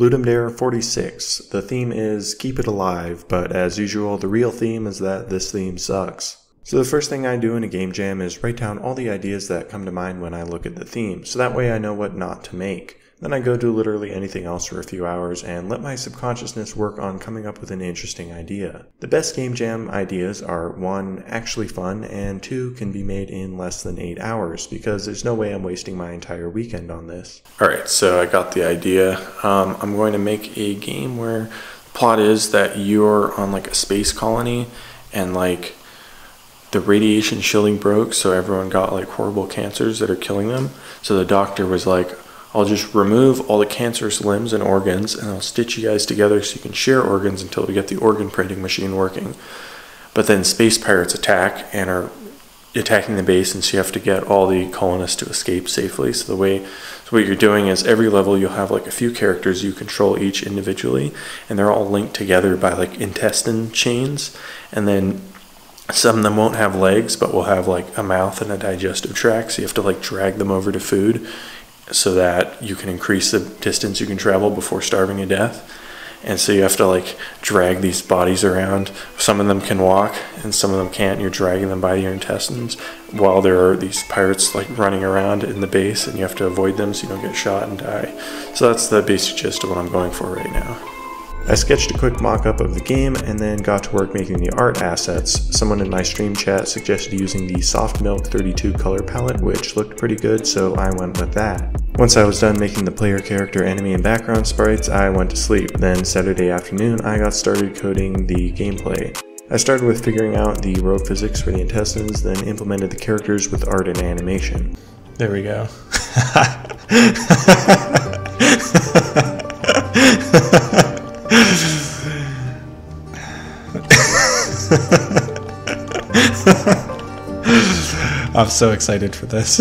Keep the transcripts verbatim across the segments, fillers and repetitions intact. Ludum Dare forty-six. The theme is Keep It Alive, but as usual, the real theme is that this theme sucks. So the first thing I do in a game jam is write down all the ideas that come to mind when I look at the theme, so that way I know what not to make. Then I go do literally anything else for a few hours and let my subconsciousness work on coming up with an interesting idea. The best game jam ideas are one, actually fun, and two, can be made in less than eight hours because there's no way I'm wasting my entire weekend on this. Alright, so I got the idea. Um, I'm going to make a game where the plot is that you're on like a space colony and like the radiation shielding broke, so everyone got like horrible cancers that are killing them. So the doctor was like, I'll just remove all the cancerous limbs and organs and I'll stitch you guys together so you can share organs until we get the organ printing machine working. But then space pirates attack and are attacking the base, and so you have to get all the colonists to escape safely. So the way, so what you're doing is every level you'll have like a few characters you control each individually, and they're all linked together by like intestine chains, and then some of them won't have legs but will have like a mouth and a digestive tract, so you have to like drag them over to food so that you can increase the distance you can travel before starving to death. And so you have to like drag these bodies around. Some of them can walk and some of them can't, and you're dragging them by your intestines while there are these pirates like running around in the base, and you have to avoid them so you don't get shot and die. So that's the basic gist of what I'm going for right now. I sketched a quick mock-up of the game and then got to work making the art assets. Someone in my stream chat suggested using the Soft Milk thirty-two color palette, which looked pretty good, so I went with that. Once I was done making the player character, enemy, and background sprites, I went to sleep. Then Saturday afternoon, I got started coding the gameplay. I started with figuring out the rope physics for the intestines, then implemented the characters with art and animation. There we go. I'm so excited for this.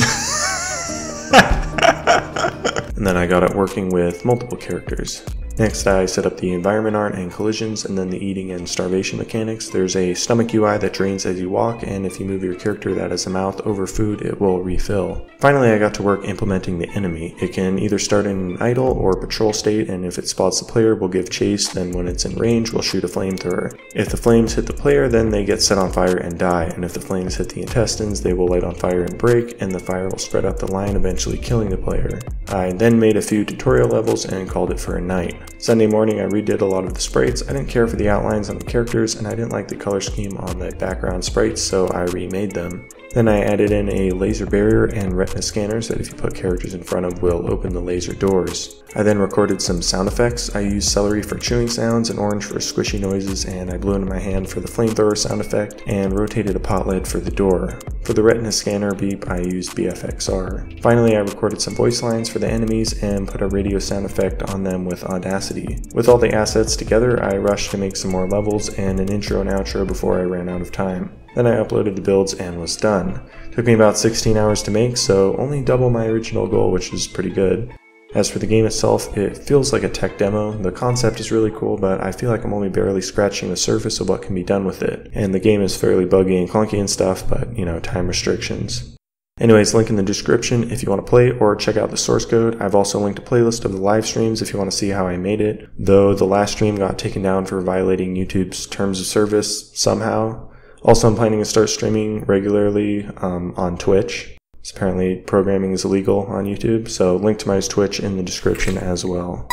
And then I got it working with multiple characters. Next I set up the environment art and collisions, and then the eating and starvation mechanics. There's a stomach U I that drains as you walk, and if you move your character that has a mouth over food, it will refill. Finally I got to work implementing the enemy. It can either start in an idle or patrol state, and if it spots the player will give chase, then when it's in range will shoot a flamethrower. If the flames hit the player then they get set on fire and die, and if the flames hit the intestines they will light on fire and break, and the fire will spread out the line, eventually killing the player. I then made a few tutorial levels and called it for a night. Sunday morning I redid a lot of the sprites. I didn't care for the outlines on the characters, and I didn't like the color scheme on the background sprites, so I remade them. Then I added in a laser barrier and retina scanners that if you put characters in front of will open the laser doors. I then recorded some sound effects. I used celery for chewing sounds and orange for squishy noises, and I blew into my hand for the flamethrower sound effect and rotated a pot lid for the door. For the retina scanner beep I used B F X R. Finally I recorded some voice lines for the enemies and put a radio sound effect on them with Audacity. With all the assets together I rushed to make some more levels and an intro and outro before I ran out of time. Then I uploaded the builds and was done. Took me about sixteen hours to make, so only double my original goal, which is pretty good. As for the game itself, it feels like a tech demo. The concept is really cool, but I feel like I'm only barely scratching the surface of what can be done with it. And the game is fairly buggy and clunky and stuff, but you know, time restrictions. Anyways, link in the description if you want to play or check out the source code. I've also linked a playlist of the live streams if you want to see how I made it, though the last stream got taken down for violating YouTube's terms of service somehow. Also, I'm planning to start streaming regularly um, on Twitch. So apparently programming is illegal on YouTube, so link to my Twitch in the description as well.